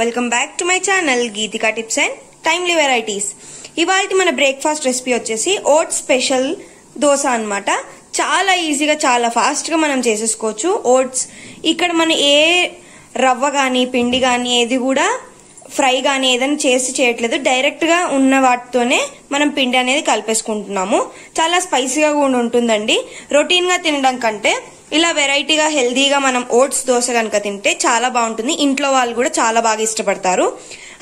Welcome back to my channel Geethika tips and timely varieties. ఇవాల్టి మన breakfast recipe వచ్చేసి oats special dosa అన్నమాట. చాలా ఈజీగా చాలా ఫాస్ట్గా మనం చేసేసుకోవచ్చు. ఓట్స్ ఇక్కడ మనం ఏ రవ్వ కానీ పిండి కానీ ఏది కూడా ఫ్రై కానీ ఏదైనా చేసి చేయట్లేదు, డైరెక్ట్గా ఉన్న వాటితోనే మనం పిండి అనేది కలిపేసుకుంటున్నాము. చాలా స్పైసీగా కూడా ఉంటుందండి. రొటీన్గా తినడం కంటే ఇలా వెరైటీగా హెల్దీగా మనం ఓట్స్ దోశ కనుక తింటే చాలా బాగుంటుంది. ఇంట్లో వాళ్ళు కూడా చాలా బాగా ఇష్టపడతారు.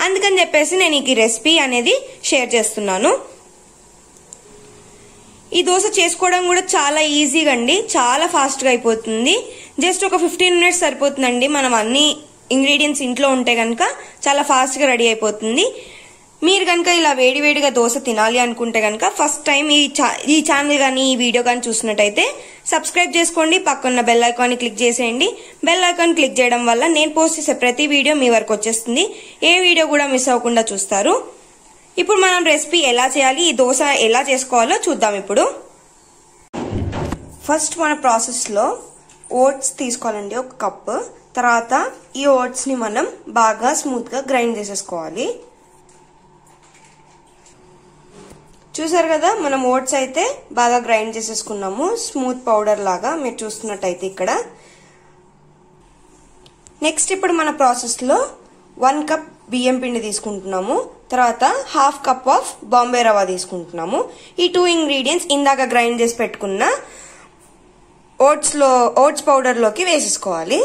అందుకని చెప్పేసి నేను ఈ రెసిపీ అనేది షేర్ చేస్తున్నాను. ఈ దోశ చేసుకోవడం కూడా చాలా ఈజీగా అండి, చాలా ఫాస్ట్గా అయిపోతుంది. జస్ట్ ఒక 15 minutes సరిపోతుందండి. మనం అన్ని ఇంగ్రీడియంట్స్ ఇంట్లో ఉంటే కనుక చాలా ఫాస్ట్గా రెడీ అయిపోతుంది. మీరు కనుక ఇలా వేడివేడిగా దోశ తినాలి అనుకుంటే కనుక ఫస్ట్ టైం ఈ ఛానల్ కానీ ఈ వీడియో కానీ చూసినట్టయితే సబ్స్క్రైబ్ చేసుకోండి. పక్కన్న బెల్ ఐకాన్ని క్లిక్ చేసేయండి. బెల్ ఐకాన్ క్లిక్ చేయడం వల్ల నేను పోస్ట్ చేసే ప్రతి వీడియో మీ వరకు వచ్చేస్తుంది. ఏ వీడియో కూడా మిస్ అవ్వకుండా చూస్తారు. ఇప్పుడు మనం రెసిపీ ఎలా చేయాలి, ఈ దోశ ఎలా చేసుకోవాలో చూద్దాం. ఇప్పుడు ఫస్ట్ మన ప్రాసెస్లో ఓట్స్ తీసుకోవాలండి, ఒక కప్పు. తర్వాత ఈ ఓట్స్ని మనం బాగా స్మూత్గా గ్రైండ్ చేసేసుకోవాలి. చూసారు కదా, మనం ఓట్స్ అయితే బాగా గ్రైండ్ చేసేసుకున్నాము స్మూత్ పౌడర్ లాగా మీరు చూస్తున్నట్టయితే ఇక్కడ. నెక్స్ట్ ఇప్పుడు మన ప్రాసెస్లో 1 కప్ బియ్యం పిండి తీసుకుంటున్నాము. తర్వాత 1/2 కప్ ఆఫ్ బాంబే రవ్వ తీసుకుంటున్నాము. ఈ 2 ఇంగ్రీడియంట్స్ ఇందాక గ్రైండ్ చేసి పెట్టుకున్న ఓట్స్ పౌడర్లోకి వేసేసుకోవాలి.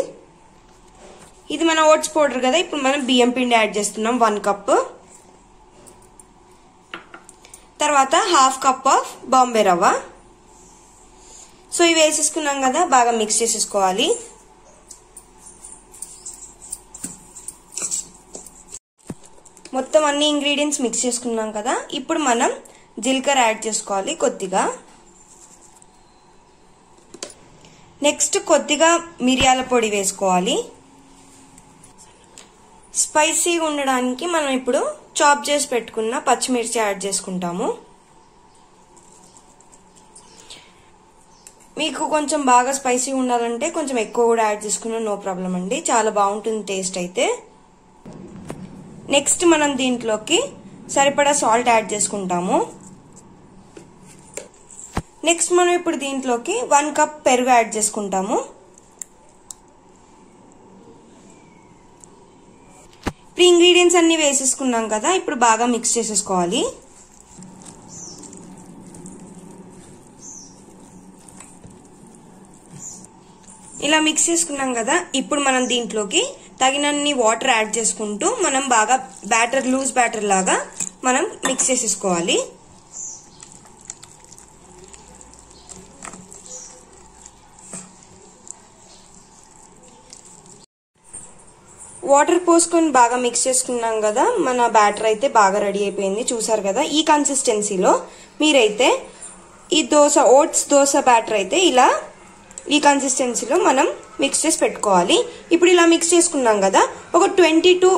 ఇది మన ఓట్స్ పౌడర్ కదా. ఇప్పుడు మనం బియ్యం పిండి యాడ్ చేస్తున్నాం 1 కప్. తర్వాత 1/2 cup of Bombay rava. So ఇవి వేసేసుకున్నాం కదా, బాగా మిక్స్ చేసేసుకోవాలి. మొత్తం అన్ని ఇంగ్రీడియంట్స్ మిక్స్ చేసుకున్నాం కదా. ఇప్పుడు మనం జీలకర్ర యాడ్ చేసుకోవాలి కొద్దిగా. నెక్స్ట్ కొద్దిగా మిరియాల పొడి వేసుకోవాలి. స్పైసీగా ఉండడానికి మనం ఇప్పుడు చాప్ చేసి పెట్టుకున్న పచ్చిమిర్చి యాడ్ చేసుకుంటాము. మీకు కొంచెం బాగా స్పైసీగా ఉండాలంటే కొంచెం ఎక్కువ కూడా యాడ్ చేసుకున్నా నో ప్రాబ్లం అండి, చాలా బాగుంటుంది టేస్ట్ అయితే. నెక్స్ట్ మనం దీంట్లోకి సరిపడా సాల్ట్ యాడ్ చేసుకుంటాము. నెక్స్ట్ మనం ఇప్పుడు దీంట్లోకి 1 కప్ పెరుగు యాడ్ చేసుకుంటాము. ఇప్పుడు ఇంగ్రీడియంట్స్ అన్ని వేసేసుకున్నాం కదా. ఇప్పుడు బాగా మిక్స్ చేసేసుకోవాలి. ఇలా మిక్స్ చేసుకున్నాం కదా. ఇప్పుడు మనం దీంట్లోకి తగినన్ని వాటర్ యాడ్ చేసుకుంటూ మనం బాగా లూజ్ బ్యాటర్ లాగా మనం మిక్స్ చేసేసుకోవాలి. వాటర్ పోసుకొని బాగా మిక్స్ చేసుకున్నాం కదా. మన బ్యాటర్ అయితే బాగా రెడీ అయిపోయింది. చూసారు కదా, ఈ కన్సిస్టెన్సీలో మీరైతే ఈ ఓట్స్ దోశ బ్యాటర్ అయితే ఇలా ఈ కన్సిస్టెన్సీలో మనం మిక్స్ చేసి పెట్టుకోవాలి. ఇప్పుడు ఇలా మిక్స్ చేసుకున్నాం కదా. ఒక 20 to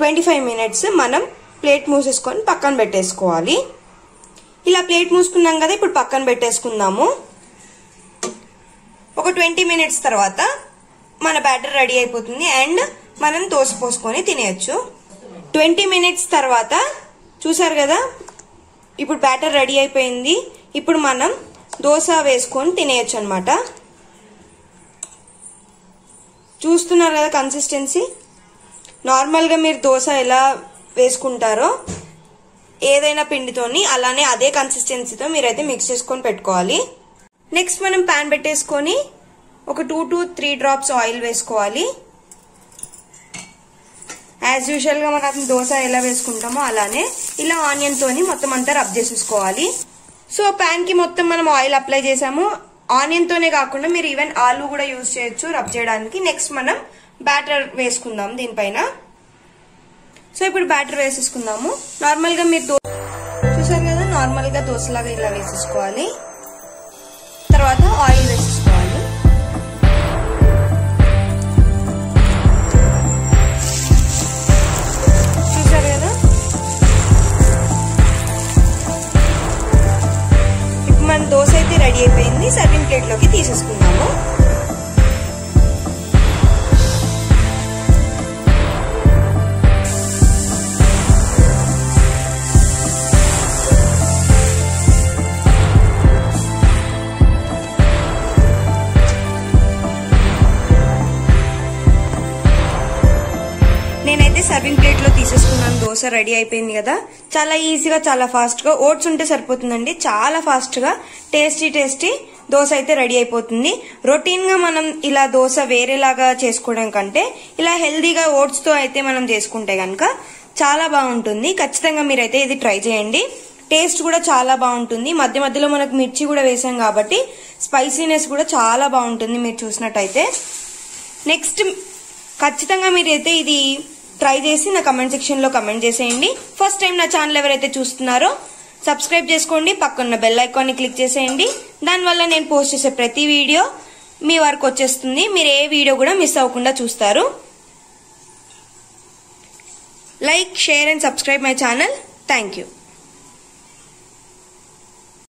25 minutes మనం ప్లేట్ మూసేసుకొని పక్కన పెట్టేసుకోవాలి. ఇలా ప్లేట్ మూసుకున్నాం కదా, ఇప్పుడు పక్కన పెట్టేసుకుందాము. ఒక 20 minutes తర్వాత మన బ్యాటర్ రెడీ అయిపోతుంది అండ్ మనం దోశ పోసుకొని తినేయచ్చు. 20 minutes తర్వాత చూసారు కదా, ఇప్పుడు బ్యాటర్ రెడీ అయిపోయింది. ఇప్పుడు మనం దోశ వేసుకొని తినేయచ్చు అనమాట. చూస్తున్నారు కదా కన్సిస్టెన్సీ. నార్మల్గా మీరు దోశ ఎలా వేసుకుంటారో ఏదైనా పిండితోని అలానే అదే కన్సిస్టెన్సీతో మీరైతే మిక్స్ చేసుకొని పెట్టుకోవాలి. నెక్స్ట్ మనం ప్యాన్ పెట్టేసుకొని ఒక 2 to 3 drops ఆయిల్ వేసుకోవాలి. యాజ్ యూజువల్గా మనం దోశ ఎలా వేసుకుంటామో అలానే ఇలా ఆనియన్తోని మొత్తం అంతా రబ్ చేసేసుకోవాలి. సో ప్యాన్కి మొత్తం మనం ఆయిల్ అప్లై చేసాము. ఆనియన్తోనే కాకుండా మీరు ఈవెన్ ఆలు కూడా యూజ్ చేయొచ్చు రబ్ చేయడానికి. నెక్స్ట్ మనం బ్యాటర్ వేసుకుందాం దీనిపైన. సో ఇప్పుడు బ్యాటర్ వేసేసుకుందాము. నార్మల్గా మీరు చూసారు కదా, నార్మల్గా దోశలాగా ఇలా వేసేసుకోవాలి. తర్వాత ఆయిల్ వేసేసుకోవాలి. దోశ అయితే రెడీ అయిపోయింది. సర్వింగ్ ప్లేట్లోకి తీసేసుకున్నాము. నేనైతే సర్వింగ్ ప్లేట్ లో తీసేసుకున్నాను దోశ రెడీ అయిపోయింది కదా చాలా ఈజీగా చాలా ఫాస్ట్ గా ఓట్స్ ఉంటే సరిపోతుందండి చాలా ఫాస్ట్ గా టేస్టీ టేస్టీ దోశ అయితే రెడీ అయిపోతుంది రొటీన్ గా మనం ఇలా దోశ వేరేలాగా చేసుకోవడం కంటే ఇలా హెల్దీగా ఓట్స్ తో అయితే మనం చేసుకుంటే గనక చాలా బాగుంటుంది ఖచ్చితంగా మీరైతే ఇది ట్రై చేయండి టేస్ట్ కూడా చాలా బాగుంటుంది మధ్య మధ్యలో మనకు మిర్చి కూడా వేసాం కాబట్టి స్పైసీనెస్ కూడా చాలా బాగుంటుంది మీరు చూసినట్టయితే నెక్స్ట్ ఖచ్చితంగా మీరైతే ఇది ట్రై చేసి నా కమెంట్ సెక్షన్ లో కమెంట్ చేసేయండి ఫస్ట్ టైం నా ఛానల్ ఎవరైతే చూస్తున్నారో సబ్స్క్రైబ్ చేసుకోండి పక్కన బెల్ ఐకాన్ ని క్లిక్ చేసేయండి దానివల్ల నేను పోస్ట్ చేసే ప్రతి వీడియో మీ వరకు వచ్చేస్తుంది మీరు ఏ వీడియో కూడా మిస్ అవ్వకుండా చూస్తారు like share and subscribe my channel thank you